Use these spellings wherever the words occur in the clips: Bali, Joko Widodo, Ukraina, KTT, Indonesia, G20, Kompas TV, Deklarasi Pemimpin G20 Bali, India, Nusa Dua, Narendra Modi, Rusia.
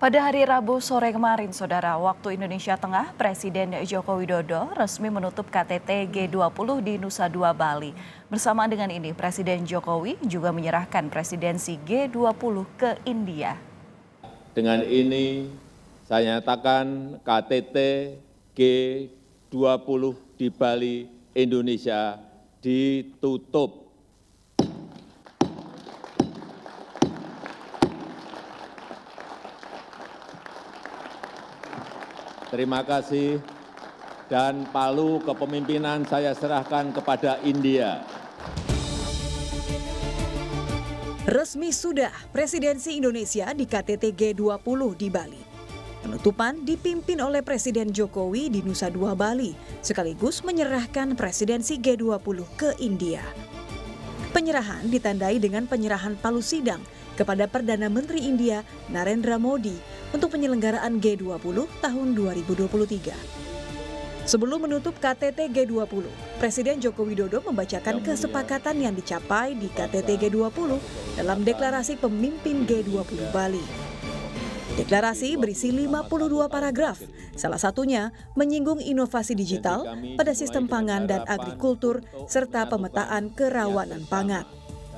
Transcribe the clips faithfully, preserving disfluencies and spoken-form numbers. Pada hari Rabu sore kemarin, Saudara, waktu Indonesia Tengah, Presiden Joko Widodo resmi menutup K T T G dua puluh di Nusa Dua, Bali. Bersamaan dengan ini, Presiden Jokowi juga menyerahkan presidensi G dua puluh ke India. Dengan ini, saya nyatakan K T T G dua puluh di Bali, Indonesia ditutup. Terima kasih, dan Palu kepemimpinan saya serahkan kepada India. Resmi sudah presidensi Indonesia di K T T G dua puluh di Bali. Penutupan dipimpin oleh Presiden Jokowi di Nusa Dua, Bali, sekaligus menyerahkan presidensi G dua puluh ke India. Penyerahan ditandai dengan penyerahan palu sidang kepada Perdana Menteri India Narendra Modi untuk penyelenggaraan G dua puluh tahun dua ribu dua puluh tiga. Sebelum menutup K T T G dua puluh, Presiden Joko Widodo membacakan kesepakatan yang dicapai di K T T G dua puluh dalam Deklarasi Pemimpin G dua puluh Bali. Deklarasi berisi lima puluh dua paragraf, salah satunya menyinggung inovasi digital pada sistem pangan dan agrikultur serta pemetaan kerawanan pangan.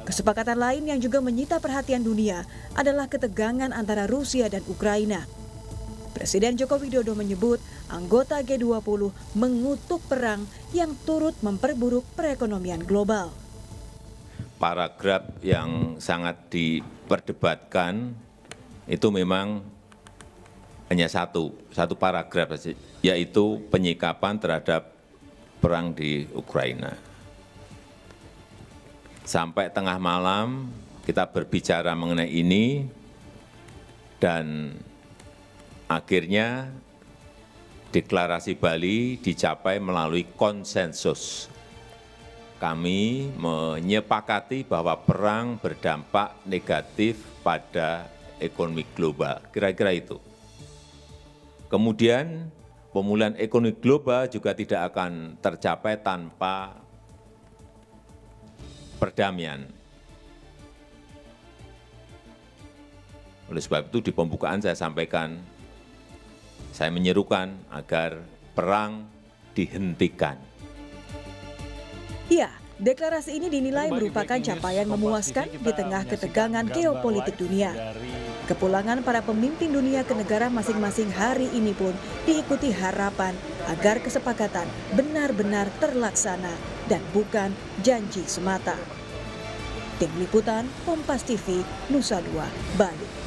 Kesepakatan lain yang juga menyita perhatian dunia adalah ketegangan antara Rusia dan Ukraina. Presiden Joko Widodo menyebut anggota G dua puluh mengutuk perang yang turut memperburuk perekonomian global. Paragraf yang sangat diperdebatkan itu memang hanya satu, satu paragraf, yaitu penyikapan terhadap perang di Ukraina. Sampai tengah malam kita berbicara mengenai ini dan akhirnya deklarasi Bali dicapai melalui konsensus. Kami menyepakati bahwa perang berdampak negatif pada ekonomi global, kira-kira itu. Kemudian pemulihan ekonomi global juga tidak akan tercapai tanpa perdamaian. Oleh sebab itu di pembukaan saya sampaikan, saya menyerukan agar perang dihentikan. Iya, deklarasi ini dinilai merupakan capaian memuaskan di tengah ketegangan geopolitik dunia. Kepulangan para pemimpin dunia ke negara masing-masing hari ini pun diikuti harapan agar kesepakatan benar-benar terlaksana dan bukan janji semata. Tim Liputan, Kompas T V, Nusa Dua, Bali.